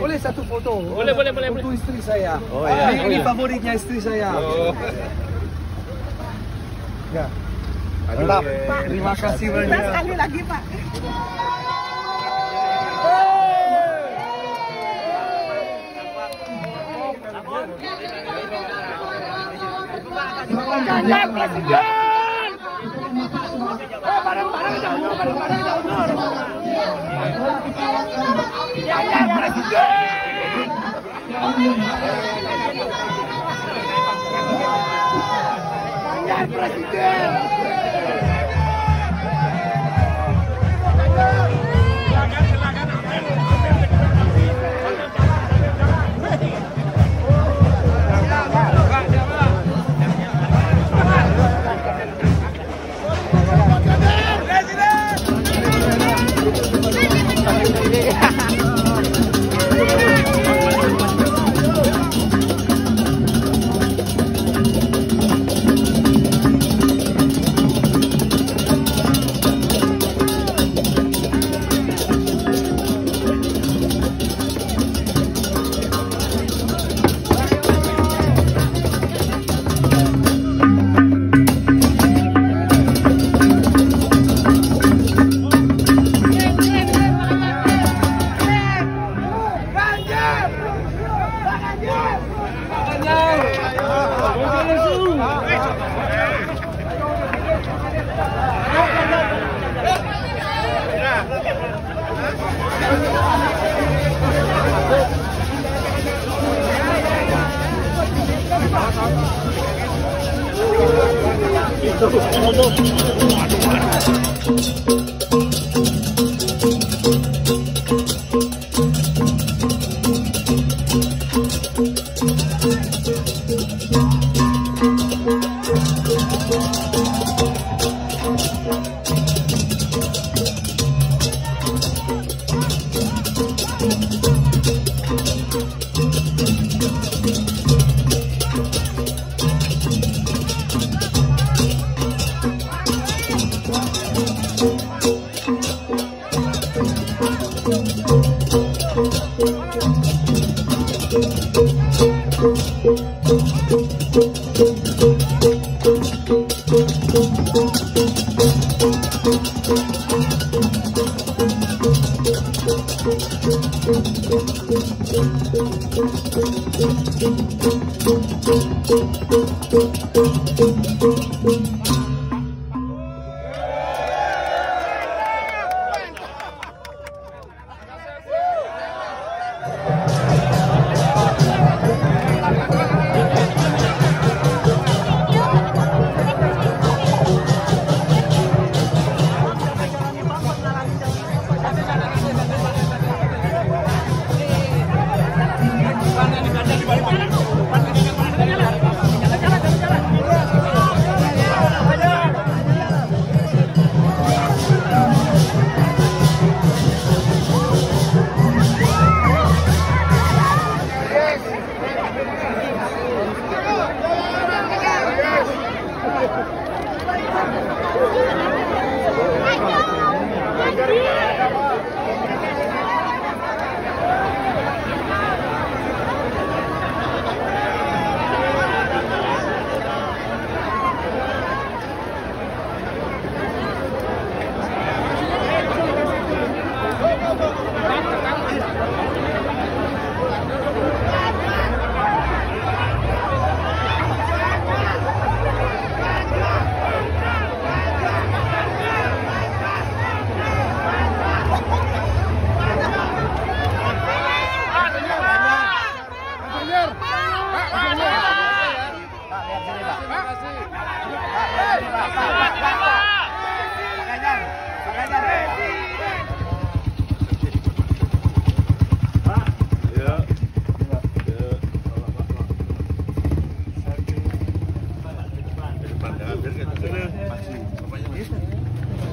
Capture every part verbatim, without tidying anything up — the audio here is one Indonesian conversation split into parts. Boleh satu foto? Boleh, boleh, boleh. Foto istri saya. Oh, ah, iya. Ini favoritnya istri saya. Oh. Ya. Pak, terima kasih banyak. Terima kasih lagi, Pak. Ganjar Presiden! Oh, barang-barang kita undur, barang-barang kita undur. Ganjar Presiden! Ganjar Presiden!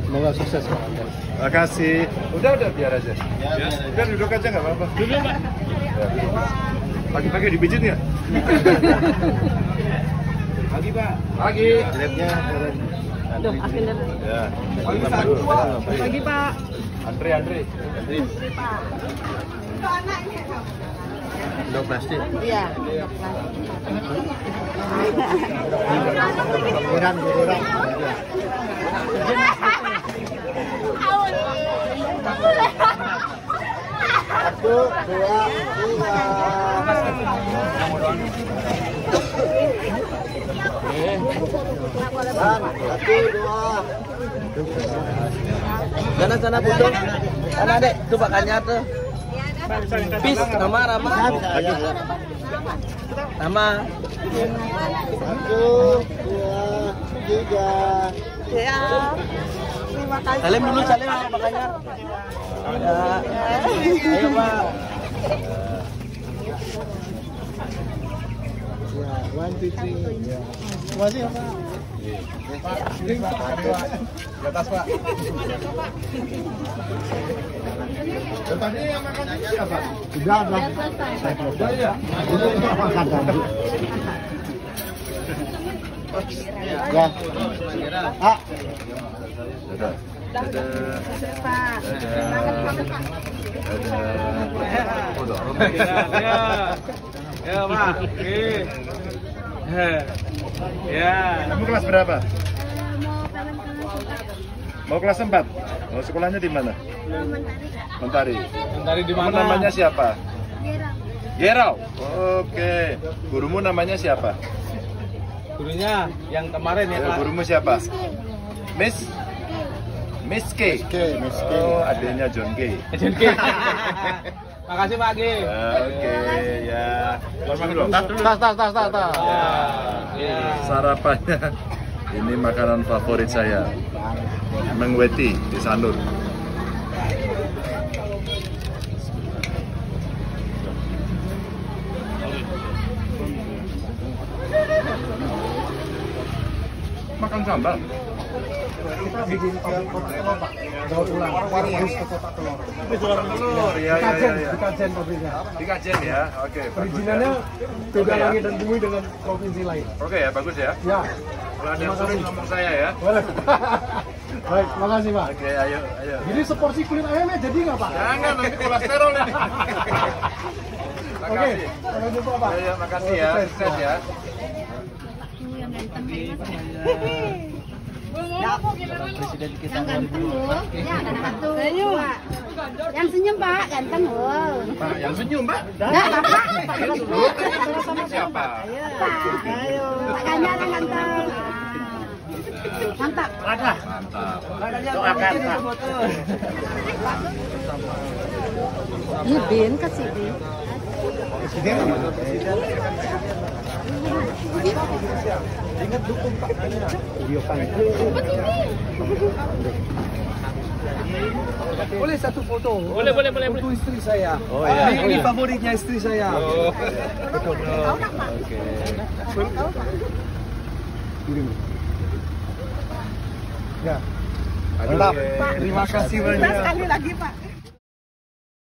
Semoga sukses, Pak. Terima kasih. Udah, udah, biar aja. Biar, biar duduk aja, nggak apa-apa. Duduk, Pak. Pagi-pagi dibijit nggak? Pagi, Pak. Pagi. Jeleknya. Aduh, asin dulu. Ya. Pagi, Pak. Pagi, Pak. Antri, antri. Antri, Pak. Itu anaknya. Dok plastik. Iya. Beran beran. Satu, dua, tiga. Satu, dua. Sana sana putung. Sana dek, coba kanya tuh. Pis, nama, nama. Nama. Satu, dua, tiga. Ya. Terima kasih. Salim dulu, salim sama Ganjar. Ayo, Pak. Ya, one, two, three. Terima kasih, Pak. Di atas, Pak. Tadi yang makan siapa? Sudah, Pak. Saya belum. Ya. Untuk makan tadi. Ya. Ah. Dadah. Dadah. Pak. Ya, Pak. Ya. Kamu kelas berapa? Mau kelas empat? Mau sekolahnya di mana? Mentari. Mentari di mana? Namanya siapa? Gerau. Gerau. Oke. Gurumu namanya siapa? Gurunya yang kemarin ya, Pak. Gurumu siapa? Miss Miss K. Miss K. Oh, adanya John G. John G. Makasih Pak G. Oke, ya. Tas tas tas tas tas. Ya. Sarapannya ini makanan favorit saya. Mang Weti di Sanur. Makan sambal. Kita bikin kotak-kotak. Jauh pulang. Warung harus ke kotak telur. Telur telur. Ya, ya, ya, ya. Dikajen pabriknya. Dikajen ya. Oke. Perizinannya beda lagi dan bumi dengan provinsi lain. Oke ya, bagus ya. Ya. Kalau ada yang sering ngomong saya ya. Baik, makasih Pak. Oke, ayo, ayo. Jadi seporsi kulit ayamnya jadi nggak Pak? Jangan, nanti kolesterol ini. Oke, sampai jumpa Pak. Ya, makasih ya. Sukses ya. Presiden kita ganteng loh, ya satu, yang senyum Pak, ganteng loh. Pak, yang senyum Pak. Nggak Pak, siapa? Ayo, makanya yang ganteng. Mantap. Mantap. Doakan Pak. Ini bin ke sini. Presiden. Ingat dukung Pak. Video panggil. Boleh satu foto? Boleh, boleh, boleh. Foto istri saya. Oh iya. Ini favoritnya istri saya. Oh. Oke. Kirim. Ya. Terima kasih banyak. Sekali lagi Pak.